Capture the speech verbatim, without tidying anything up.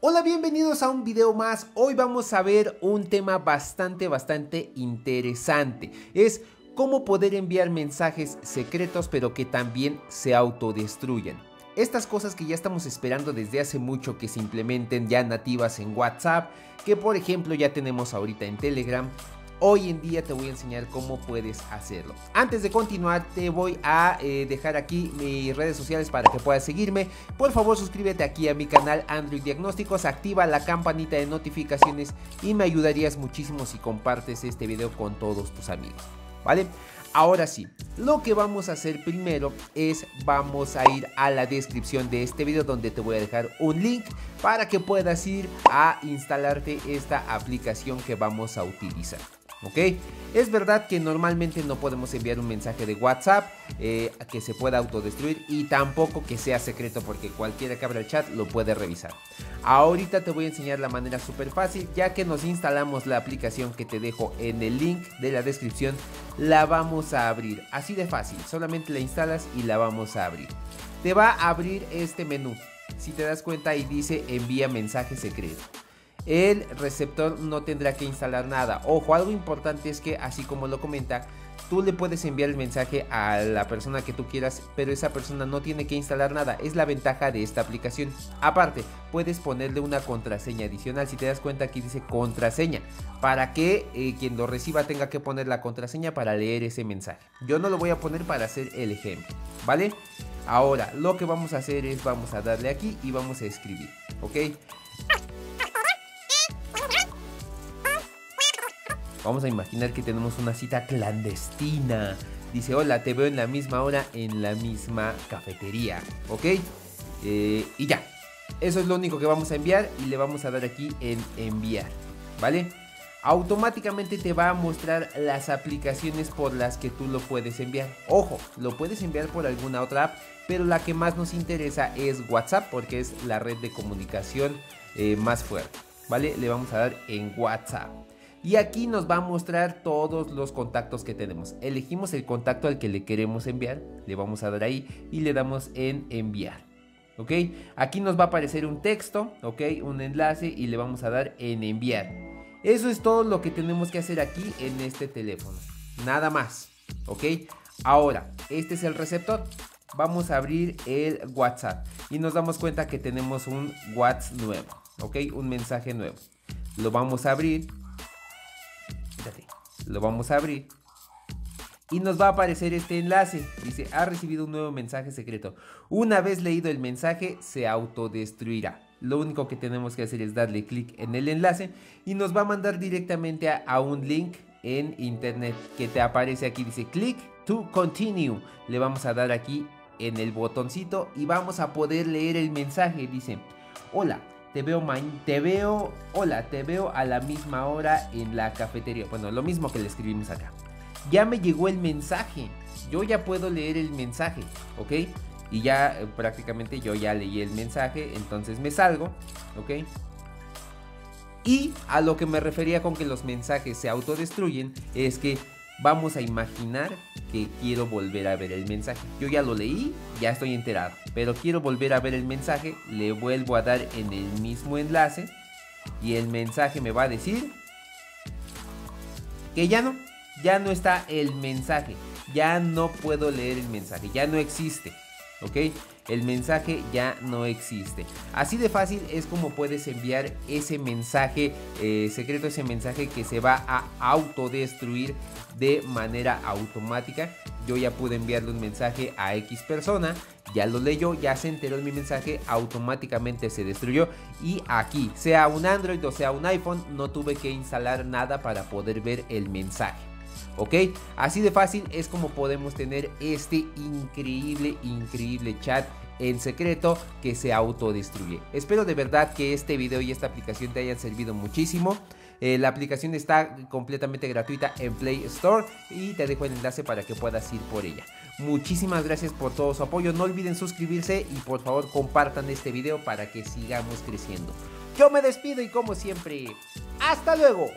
Hola, bienvenidos a un video más. Hoy vamos a ver un tema bastante, bastante interesante. Es cómo poder enviar mensajes secretos pero que también se autodestruyan. Estas cosas que ya estamos esperando desde hace mucho que se implementen ya nativas en WhatsApp, que por ejemplo ya tenemos ahorita en Telegram. Hoy en día te voy a enseñar cómo puedes hacerlo. Antes de continuar te voy a eh, dejar aquí mis redes sociales para que puedas seguirme. Por favor suscríbete aquí a mi canal Android Diagnósticos, activa la campanita de notificaciones y me ayudarías muchísimo si compartes este video con todos tus amigos, ¿vale? Ahora sí, lo que vamos a hacer primero es vamos a ir a la descripción de este video donde te voy a dejar un link para que puedas ir a instalarte esta aplicación que vamos a utilizar. ¿Ok? Es verdad que normalmente no podemos enviar un mensaje de WhatsApp eh, que se pueda autodestruir y tampoco que sea secreto porque cualquiera que abra el chat lo puede revisar. Ahorita te voy a enseñar la manera súper fácil, ya que nos instalamos la aplicación que te dejo en el link de la descripción, la vamos a abrir, así de fácil, solamente la instalas y la vamos a abrir. Te va a abrir este menú, si te das cuenta ahí dice envía mensaje secreto. El receptor no tendrá que instalar nada. Ojo, algo importante es que, así como lo comenta, tú le puedes enviar el mensaje a la persona que tú quieras, pero esa persona no tiene que instalar nada. Es la ventaja de esta aplicación. Aparte, puedes ponerle una contraseña adicional. Si te das cuenta, aquí dice contraseña, para que eh, quien lo reciba tenga que poner la contraseña para leer ese mensaje. Yo no lo voy a poner para hacer el ejemplo, ¿vale? Ahora, lo que vamos a hacer es, vamos a darle aquí y vamos a escribir, ¿ok? Vamos a imaginar que tenemos una cita clandestina. Dice, hola, te veo en la misma hora, en la misma cafetería. ¿Ok? Eh, y ya. Eso es lo único que vamos a enviar y le vamos a dar aquí en enviar. ¿Vale? Automáticamente te va a mostrar las aplicaciones por las que tú lo puedes enviar. Ojo, lo puedes enviar por alguna otra app, pero la que más nos interesa es WhatsApp porque es la red de comunicación eh, más fuerte. ¿Vale? Le vamos a dar en WhatsApp. Y aquí nos va a mostrar todos los contactos que tenemos. Elegimos el contacto al que le queremos enviar, le vamos a dar ahí y le damos en enviar. ¿Ok? Aquí nos va a aparecer un texto, ¿ok? Un enlace y le vamos a dar en enviar. Eso es todo lo que tenemos que hacer aquí en este teléfono. Nada más, ¿ok? Ahora, este es el receptor. Vamos a abrir el WhatsApp y nos damos cuenta que tenemos un WhatsApp nuevo, ¿ok? Un mensaje nuevo. Lo vamos a abrir. Lo vamos a abrir y nos va a aparecer este enlace. Dice, ha recibido un nuevo mensaje secreto. Una vez leído el mensaje, se autodestruirá. Lo único que tenemos que hacer es darle clic en el enlace y nos va a mandar directamente a, a un link en internet que te aparece aquí. Dice, click to continue. Le vamos a dar aquí en el botoncito y vamos a poder leer el mensaje. Dice, hola. Te veo, te veo, hola, te veo a la misma hora en la cafetería. Bueno, lo mismo que le escribimos acá. Ya me llegó el mensaje. Yo ya puedo leer el mensaje, ¿ok? Y ya eh, prácticamente yo ya leí el mensaje, entonces me salgo, ¿ok? Y a lo que me refería con que los mensajes se autodestruyen es que vamos a imaginar que quiero volver a ver el mensaje. Yo ya lo leí, ya estoy enterado, pero quiero volver a ver el mensaje. Le vuelvo a dar en el mismo enlace y el mensaje me va a decir que ya no, ya no está el mensaje. Ya no puedo leer el mensaje, ya no existe, ¿ok? El mensaje ya no existe. Así de fácil es como puedes enviar ese mensaje eh, secreto, ese mensaje que se va a autodestruir de manera automática. Yo ya pude enviarle un mensaje a X persona, ya lo leyó, ya se enteró de mi mensaje, automáticamente se destruyó. Y aquí, sea un Android o sea un iPhone, no tuve que instalar nada para poder ver el mensaje. ¿Ok? Así de fácil es como podemos tener este increíble, increíble chat en secreto que se autodestruye. Espero de verdad que este video y esta aplicación te hayan servido muchísimo. Eh, la aplicación está completamente gratuita en Play Store y te dejo el enlace para que puedas ir por ella. Muchísimas gracias por todo su apoyo. No olviden suscribirse y por favor compartan este video para que sigamos creciendo. Yo me despido y como siempre, ¡hasta luego!